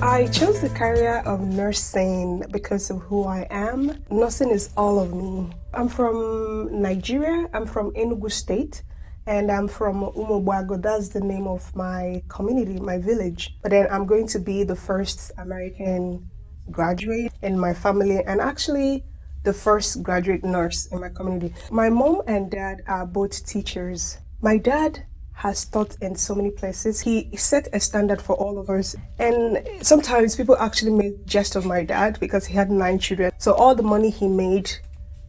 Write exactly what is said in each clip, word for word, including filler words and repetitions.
I chose the career of nursing because of who I am. Nursing is all of me. I'm from Nigeria, I'm from Enugu State, and I'm from Umuobugo. That's the name of my community, my village. But then I'm going to be the first American graduate in my family, and actually the first graduate nurse in my community. My mom and dad are both teachers. My dad has taught in so many places. He set a standard for all of us. And sometimes people actually made jest of my dad because he had nine children. So all the money he made,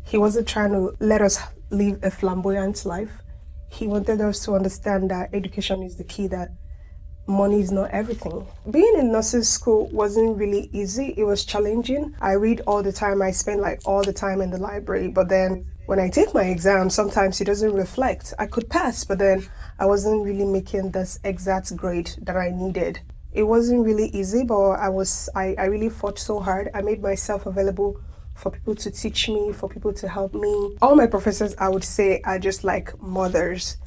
he wasn't trying to let us live a flamboyant life. He wanted us to understand that education is the key, that money is not everything. Being in nursing school wasn't really easy. It was challenging. I read all the time. I spend like all the time in the library, but then when I take my exam, sometimes it doesn't reflect. I could pass, but then I wasn't really making this exact grade that I needed. It wasn't really easy, but I was, I, I really fought so hard. I made myself available for people to teach me, for people to help me. All my professors, I would say, are just like mothers.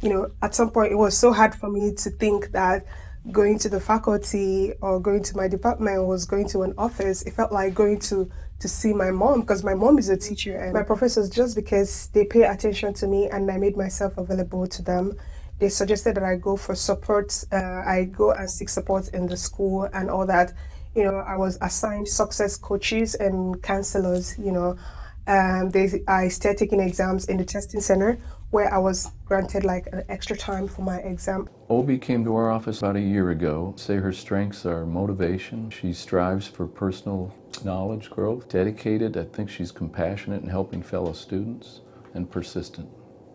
You know, at some point, it was so hard for me to think that going to the faculty or going to my department was going to an office. It felt like going to to see my mom, because my mom is a teacher, and my professors, just because they pay attention to me and I made myself available to them, they suggested that I go for support, uh, I go and seek support in the school and all that. You know, I was assigned success coaches and counselors, you know. Um, they, I started taking exams in the testing center, where I was granted like an extra time for my exam. Obi came to our office about a year ago. Say her strengths are motivation. She strives for personal knowledge growth, dedicated. I think she's compassionate in helping fellow students, and persistent.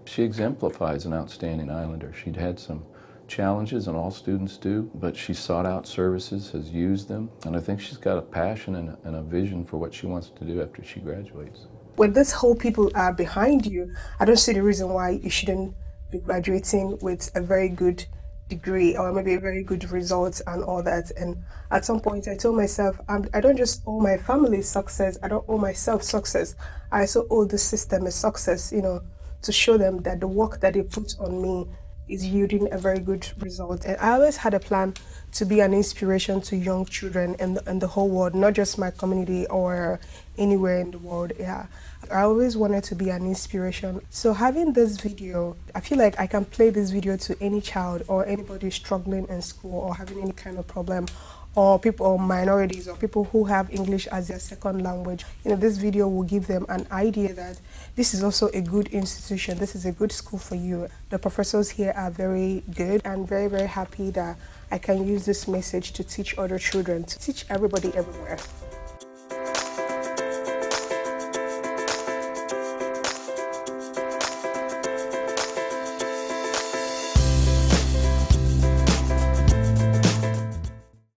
She exemplifies an outstanding Islander. She'd had some challenges, and all students do, but she sought out services, has used them, and I think she's got a passion and a, and a vision for what she wants to do after she graduates. When this whole people are behind you, I don't see the reason why you shouldn't be graduating with a very good degree or maybe a very good result and all that. And at some point I told myself, I'm, I don't just owe my family success, I don't owe myself success, I also owe the system a success, you know, to show them that the work that they put on me is yielding a very good result. And I always had a plan to be an inspiration to young children in the, in the whole world, not just my community or anywhere in the world. Yeah, I always wanted to be an inspiration. So having this video, I feel like I can play this video to any child or anybody struggling in school or having any kind of problem, or people, or minorities, or people who have English as their second language. You know, this video will give them an idea that this is also a good institution, this is a good school for you. The professors here are very good, and very, very happy that I can use this message to teach other children, to teach everybody everywhere.